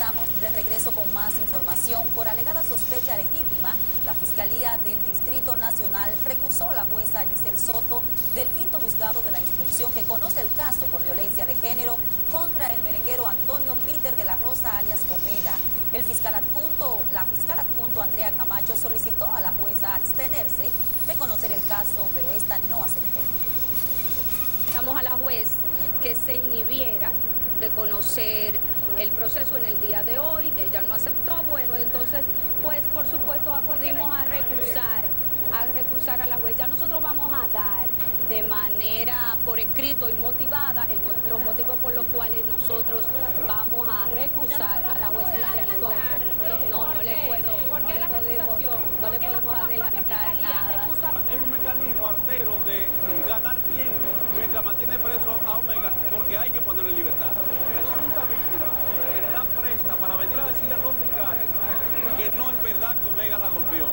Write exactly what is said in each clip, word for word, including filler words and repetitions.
estamos de regreso con más información. Por alegada sospecha legítima, la Fiscalía del Distrito Nacional recusó a la jueza Giselle Soto del quinto juzgado de la instrucción que conoce el caso por violencia de género contra el merenguero Antonio Píter de la Rosa, alias Omega. El fiscal adjunto, la fiscal adjunto Andrea Camacho solicitó a la jueza abstenerse de conocer el caso, pero esta no aceptó. Estamos a la juez que se inhibiera de conocer el proceso en el día de hoy. Ella no aceptó, bueno, entonces, pues, por supuesto, acudimos a recusar, a recusar a la juez. Ya nosotros vamos a dar de manera por escrito y motivada el, los motivos por los cuales nosotros vamos a recusar a la juez. No, no le puedo, no le podemos, no le podemos adelantar nada. Es un mecanismo artero de ganar tiempo mientras mantiene preso a Omega, porque hay que ponerlo en libertad. Resulta víctima está presta para venir a decir a los fiscales que no es verdad que Omega la golpeó.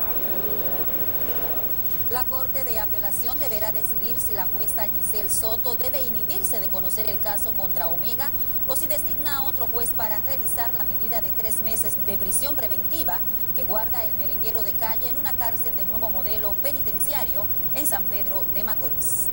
La Corte de Apelación deberá decidir si la jueza Giselle Soto debe inhibirse de conocer el caso contra Omega o si designa a otro juez para revisar la medida de tres meses de prisión preventiva que guarda el merenguero de calle en una cárcel del nuevo modelo penitenciario en San Pedro de Macorís.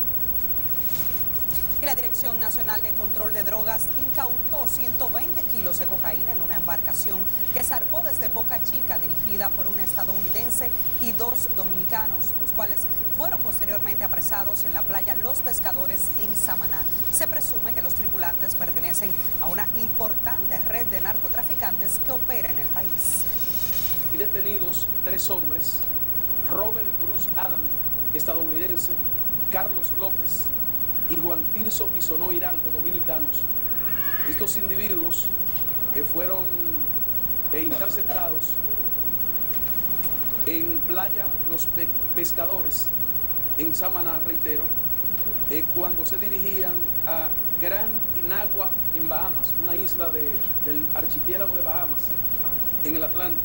Y la Dirección Nacional de Control de Drogas incautó ciento veinte kilos de cocaína en una embarcación que zarpó desde Boca Chica, dirigida por un estadounidense y dos dominicanos, los cuales fueron posteriormente apresados en la playa Los Pescadores en Samaná. Se presume que los tripulantes pertenecen a una importante red de narcotraficantes que opera en el país. Y detenidos tres hombres: Robert Bruce Adams, estadounidense, Carlos López y Juan Tirso Pisonó Irango, dominicanos. Estos individuos eh, fueron eh, interceptados en playa Los Pe Pescadores, en Samaná, reitero, eh, cuando se dirigían a Gran Inagua, en Bahamas, una isla de, del archipiélago de Bahamas, en el Atlántico.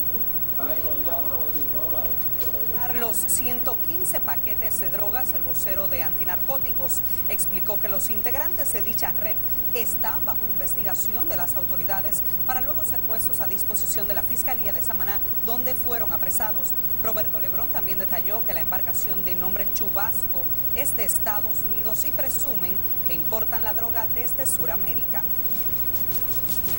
Los ciento quince paquetes de drogas, el vocero de antinarcóticos explicó que los integrantes de dicha red están bajo investigación de las autoridades para luego ser puestos a disposición de la Fiscalía de Samaná, donde fueron apresados. Roberto Lebrón también detalló que la embarcación de nombre Chubasco es de Estados Unidos y presumen que importan la droga desde Sudamérica.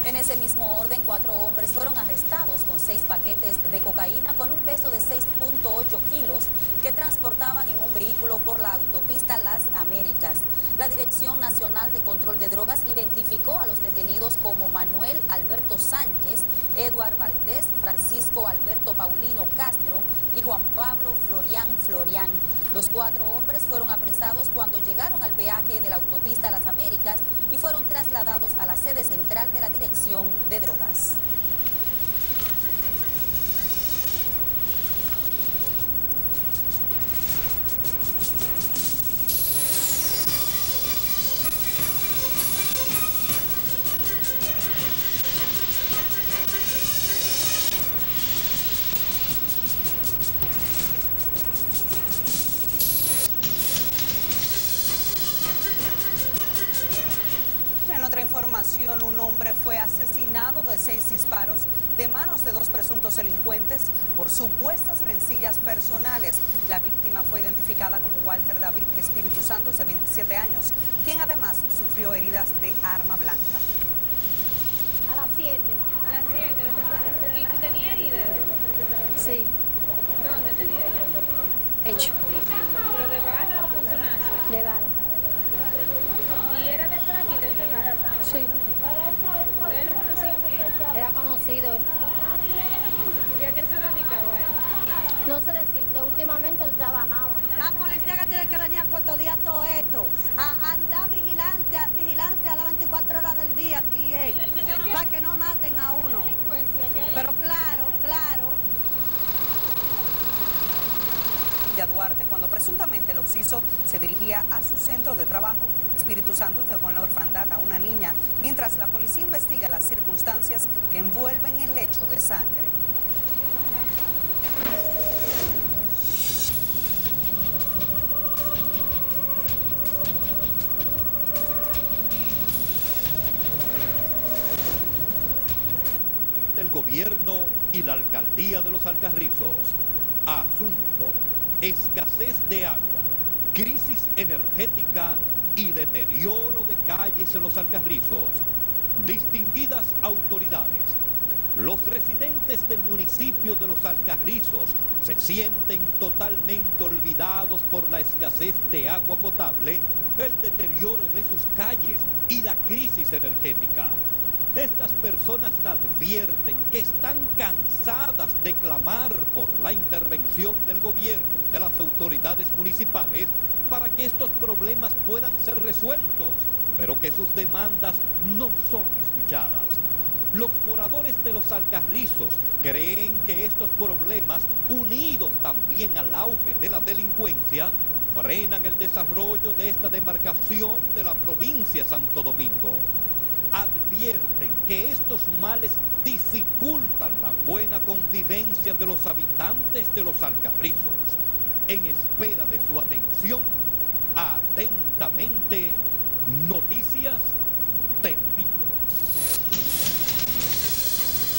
En ese mismo orden, cuatro hombres fueron arrestados con seis paquetes de cocaína con un peso de seis punto ocho kilos que transportaban en un vehículo por la autopista Las Américas. La Dirección Nacional de Control de Drogas identificó a los detenidos como Manuel Alberto Sánchez, Eduardo Valdés, Francisco Alberto Paulino Castro y Juan Pablo Florián Florián. Los cuatro hombres fueron apresados cuando llegaron al peaje de la autopista Las Américas y fueron trasladados a la sede central de la Dirección de Drogas. Información, un hombre fue asesinado de seis disparos de manos de dos presuntos delincuentes por supuestas rencillas personales. La víctima fue identificada como Walter David Espíritu Santos, de veintisiete años, quien además sufrió heridas de arma blanca. A las siete. A las siete. ¿Y tenía heridas? Sí. ¿Dónde tenía heridas? Hecho. ¿Pero de bala o con su nazi? De bala. ¿Y era de por aquí, del terreno? Sí. ¿Ustedes lo conocían bien? Era conocido él. ¿Y a qué se dedicaba él? No sé decirte, últimamente él trabajaba. La policía que tiene que venir a custodiar todo esto, a andar vigilancia, vigilancia a las veinticuatro horas del día aquí, eh, para que no maten a uno. Pero claro, claro. Duarte, cuando presuntamente el occiso se dirigía a su centro de trabajo. Espíritu Santos dejó en la orfandad a una niña, mientras la policía investiga las circunstancias que envuelven el hecho de sangre. del gobierno y la alcaldía de Los Alcarrizos. Asunto: escasez de agua, crisis energética y deterioro de calles en Los Alcarrizos. Distinguidas autoridades, los residentes del municipio de Los Alcarrizos se sienten totalmente olvidados por la escasez de agua potable, el deterioro de sus calles y la crisis energética. Estas personas advierten que están cansadas de clamar por la intervención del gobierno y de las autoridades municipales para que estos problemas puedan ser resueltos, pero que sus demandas no son escuchadas. Los moradores de Los Alcarrizos creen que estos problemas, unidos también al auge de la delincuencia, frenan el desarrollo de esta demarcación de la provincia de Santo Domingo. Advierten que estos males dificultan la buena convivencia de los habitantes de Los Alcarrizos. En espera de su atención, atentamente, Noticias Telemicro.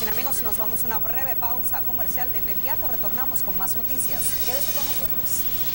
Bien, amigos, nos vamos a una breve pausa comercial. De inmediato retornamos con más noticias. Quédese con nosotros.